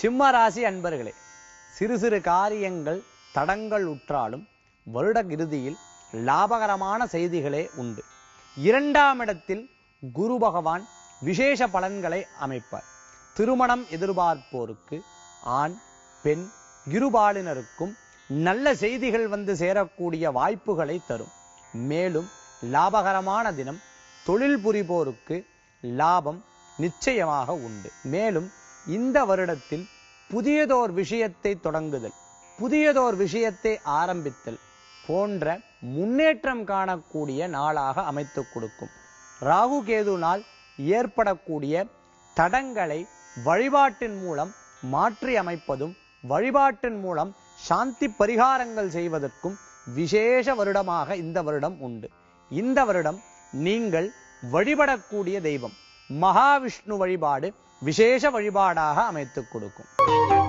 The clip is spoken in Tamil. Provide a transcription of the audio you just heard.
சிம்ம ராசி அன்பர்களே, சிறு சிறு காரியங்கள் தடங்கள் உற்றாலும் வருட இறுதியில் லாபகரமான செய்திகளே உண்டு. இரண்டாம் இடத்தில் குரு பகவான் விசேஷ பலன்களை அமைப்பார். திருமணம் எதிர்பார்ப்போருக்கு, ஆண் பெண் இருபாலினருக்கும் நல்ல செய்திகள் வந்து சேரக்கூடிய வாய்ப்புகளை தரும். மேலும் லாபகரமான தினம், தொழில் புரிவோருக்கு லாபம் நிச்சயமாக உண்டு. மேலும் இந்த வருடத்தில் புதியதோர் விஷயத்தை தொடங்குதல், புதியதோர் விஷயத்தை ஆரம்பித்தல் போன்ற முன்னேற்றம் காணக்கூடிய நாளாக அமைத்து கொடுக்கும். ராகு கேது நாள் ஏற்படக்கூடிய தடங்களை வழிபாட்டின் மூலம் மாற்றி அமைப்பதும், வழிபாட்டின் மூலம் சாந்தி பரிகாரங்கள் செய்வதற்கும் விசேஷ வருடமாக இந்த வருடம் உண்டு. இந்த வருடம் நீங்கள் வழிபடக்கூடிய தெய்வம் மகாவிஷ்ணு வழிபாடு விசேஷ வழிபாடாக அமைத்துக் கொடுக்கும்.